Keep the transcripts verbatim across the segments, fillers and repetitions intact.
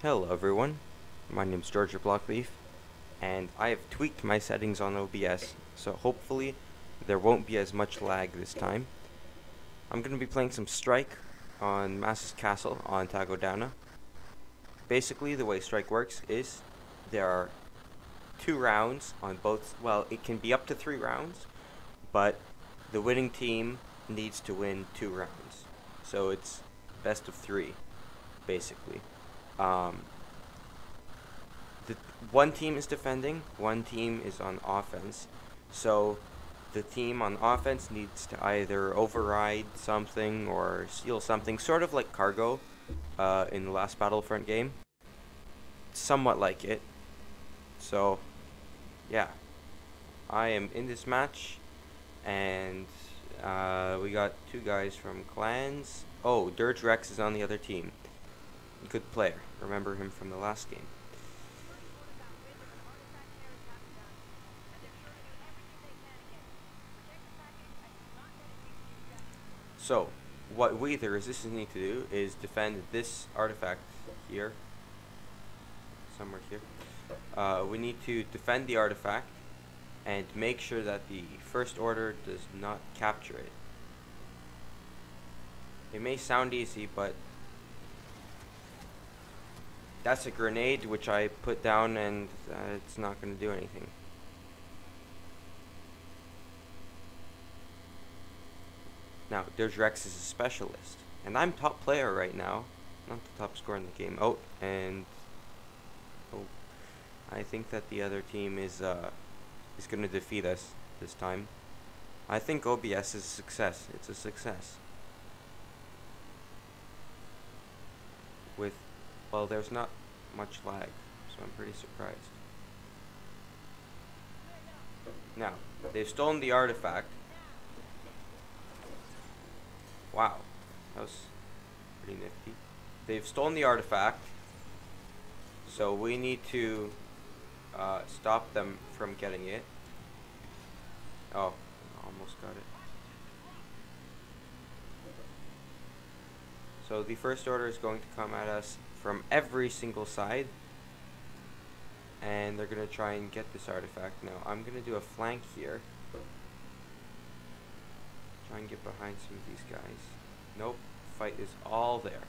Hello everyone, my name is Georgia Blockleaf, and I have tweaked my settings on O B S, so hopefully there won't be as much lag this time. I'm going to be playing some Strike on Mass's Castle on Tagodana. Basically the way Strike works is there are two rounds on both, well it can be up to three rounds, but the winning team needs to win two rounds. So it's best of three, basically. Um, the one team is defending, one team is on offense, so the team on offense needs to either override something or steal something, sort of like cargo uh, in the last Battlefront game, somewhat like it. So yeah, I am in this match, and uh, we got two guys from clans. Oh, Dirge Rex is on the other team. Good player. Remember him from the last game. So, what we the resistance need to do is defend this artifact here. Somewhere here. Uh, we need to defend the artifact and make sure that the First Order does not capture it. It may sound easy, but that's a grenade which I put down, and uh, it's not going to do anything. Now, Dirge Rex is a specialist, and I'm top player right now, not the top scorer in the game. Oh, and oh, I think that the other team is uh, is going to defeat us this time. I think O B S is a success. It's a success. With Well, there's not much lag, so I'm pretty surprised. Now, they've stolen the artifact. Wow, that was pretty nifty. They've stolen the artifact, so we need to uh, stop them from getting it. Oh, almost got it. So the First Order is going to come at us from every single side, and they're gonna try and get this artifact. Now I'm gonna do a flank here, try and get behind some of these guys. Nope, fight is all there.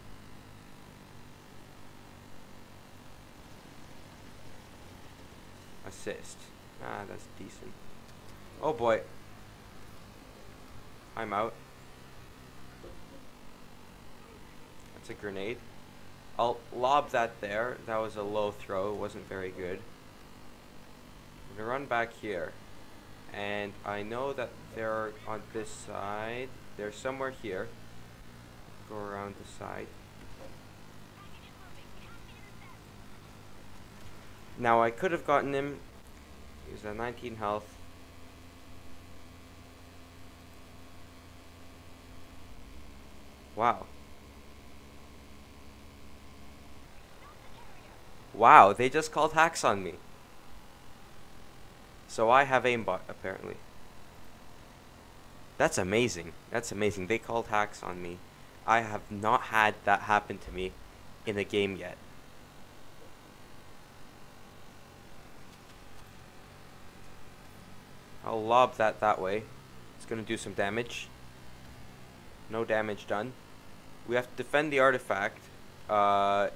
Assist, ah, that's decent. Oh boy, I'm out. That's a grenade. I'll lob that there. That was a low throw. It wasn't very good. I'm going to run back here. And I know that they're on this side. They're somewhere here. Go around the side. Now I could have gotten him. He's at nineteen health. Wow. Wow, they just called hacks on me. So I have aimbot, apparently. That's amazing. That's amazing. They called hacks on me. I have not had that happen to me in a game yet. I'll lob that that way. It's going to do some damage. No damage done. We have to defend the artifact. Uh...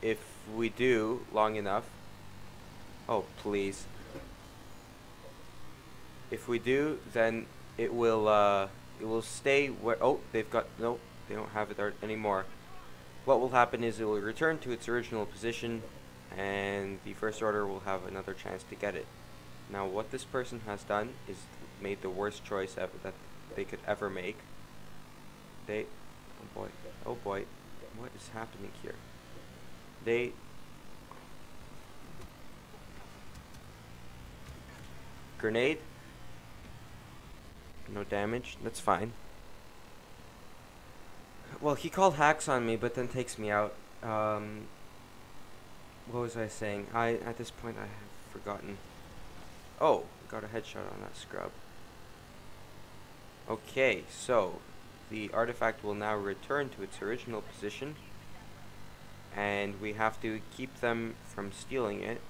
If we do long enough, oh please. If we do, then it will uh, it will stay where. Oh, they've got no, they don't have it anymore. What will happen is it will return to its original position, and the First Order will have another chance to get it. Now, what this person has done is made the worst choice ever that they could ever make. They, oh boy, oh boy, what is happening here? They grenade, no damage, that's fine. Well, he called hacks on me, but then takes me out. Um, what was I saying? I at this point I have forgotten. Oh, got a headshot on that scrub. Okay, so the artifact will now return to its original position. and we have to keep them from stealing it.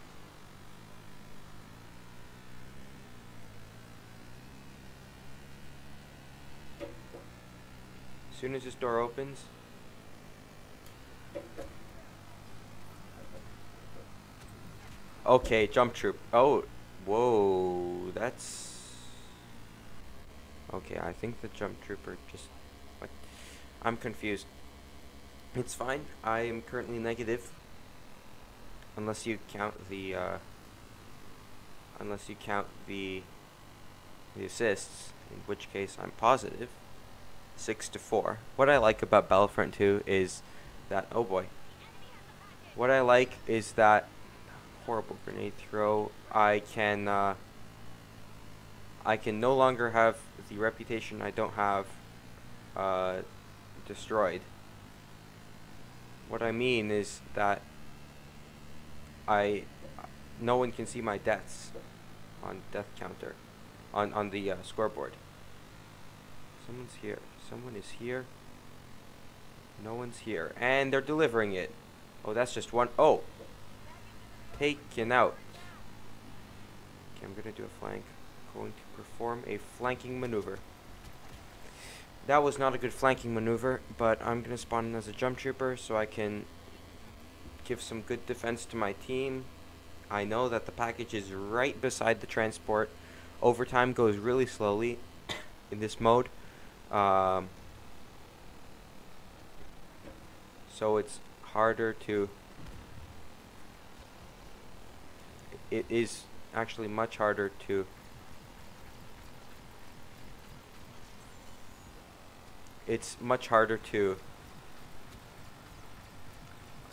As soon as this door opens, okay, jump troop. Oh, whoa, that's okay. I think the jump trooper just, what? I'm confused. It's fine. I am currently negative, unless you count the uh, unless you count the the assists, in which case I'm positive. six to four. What I like about Battlefront two is that, oh boy, what I like is that horrible grenade throw. I can uh, I can no longer have the reputation I don't have uh, destroyed. What I mean is that I no one can see my deaths on death counter on on the uh, scoreboard. Someone's here. Someone is here. No one's here. And they're delivering it. Oh, that's just one. Oh! Taken out. Okay, I'm going to do a flank. I'm going to perform a flanking maneuver. That was not a good flanking maneuver, but I'm going to spawn in as a jump trooper so I can give some good defense to my team. I know that the package is right beside the transport. Overtime goes really slowly in this mode. Um, so it's harder to, it is actually much harder to, it's much harder to,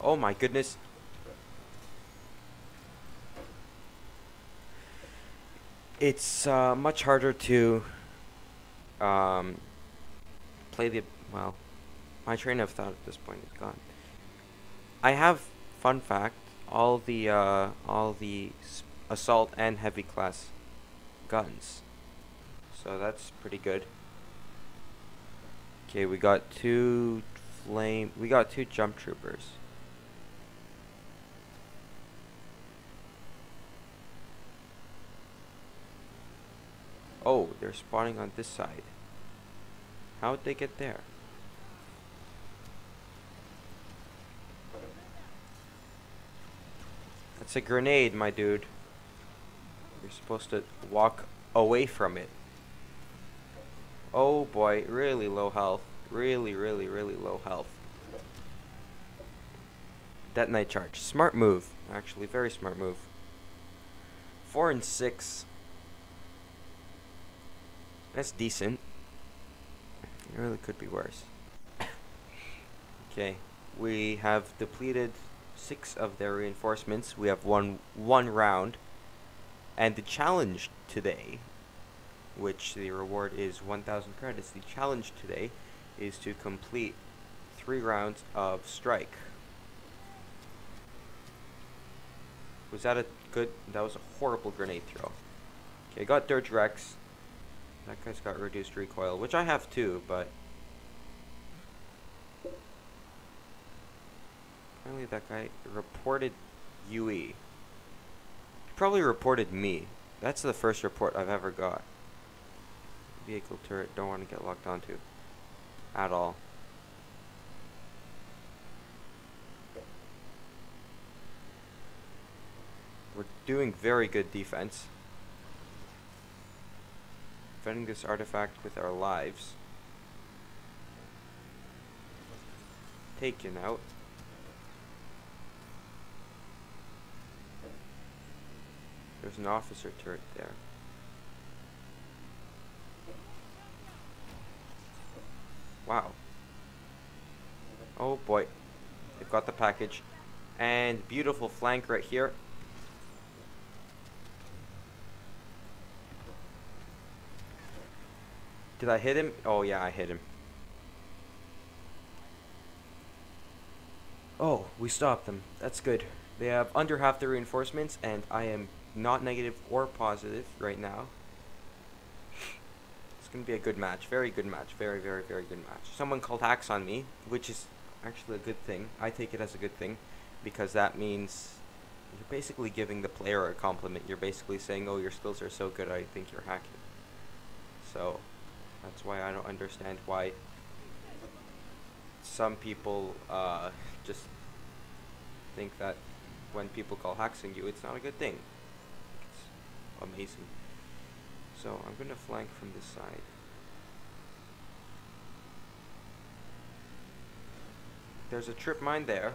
oh my goodness, it's uh, much harder to um, play the, well, my train of thought at this point is gone. I have, fun fact, all the uh, all the assault and heavy class guns, so that's pretty good. Okay, we got two flame, we got two jump troopers. Oh, they're spawning on this side. How'd they get there? That's a grenade, my dude. You're supposed to walk away from it. Oh boy, really low health. Really, really, really low health. Detonite charge. Smart move. Actually, very smart move. Four and six. That's decent. It really could be worse. Okay, we have depleted six of their reinforcements. We have won one round, and the challenge today, which the reward is one thousand credits, the challenge today is to complete three rounds of strike. Was that a good, that was a horrible grenade throw. Okay, I got Dirge Rex. That guy's got reduced recoil, which I have too, but apparently that guy reported U E. He probably reported me. That's the first report I've ever got. Vehicle turret, don't want to get locked onto at all. We're doing very good defense. Defending this artifact with our lives. Taken out. There's an officer turret there. Wow. Oh boy. They've got the package. And beautiful flank right here. Did I hit him? Oh yeah, I hit him. Oh, we stopped them. That's good. They have under half their reinforcements, and I am not negative or positive right now. It's going to be a good match. Very good match. Very, very, very good match. Someone called hacks on me, which is actually a good thing. I take it as a good thing, because that means you're basically giving the player a compliment. You're basically saying, oh, your skills are so good, I think you're hacking. So that's why I don't understand why some people uh, just think that when people call hacking you, it's not a good thing. It's amazing. So I'm going to flank from this side. There's a trip mine there.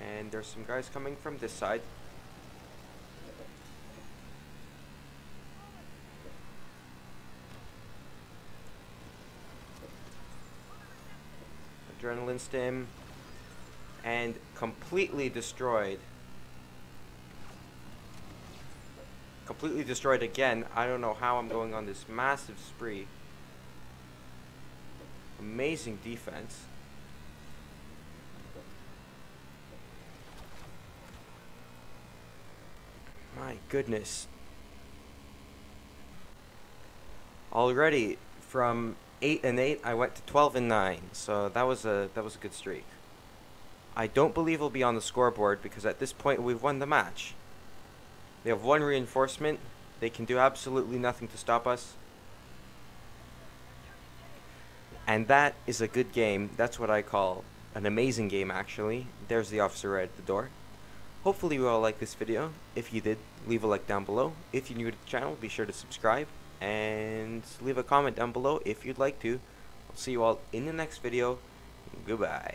And there's some guys coming from this side. Adrenaline stim. And completely destroyed. Completely destroyed again. I don't know how I'm going on this massive spree. Amazing defense. My goodness. Already from eight and eight, I went to twelve and nine. So that was a that was a good streak. I don't believe we'll be on the scoreboard because at this point we've won the match. They have one reinforcement. They can do absolutely nothing to stop us. And that is a good game. That's what I call an amazing game, actually. There's the officer right at the door. Hopefully you all liked this video. If you did, leave a like down below. If you're new to the channel, be sure to subscribe. And leave a comment down below if you'd like to. I'll see you all in the next video. Goodbye.